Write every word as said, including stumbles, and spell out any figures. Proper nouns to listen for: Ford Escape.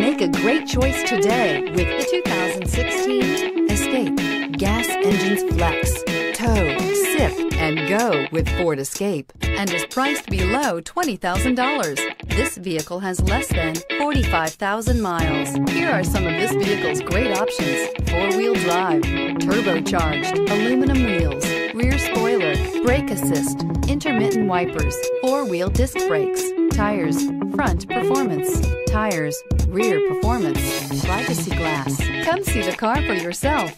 Make a great choice today with the two thousand sixteen Escape. Gas engines flex, tow, sip, and go with Ford Escape, and is priced below twenty thousand dollars. This vehicle has less than forty-five thousand miles. Here are some of this vehicle's great options: four-wheel drive, turbocharged, aluminum wheels, rear spoiler, brake assist, intermittent wipers, four-wheel disc brakes, tires, front performance, tires, rear performance, privacy glass. Come see the car for yourself.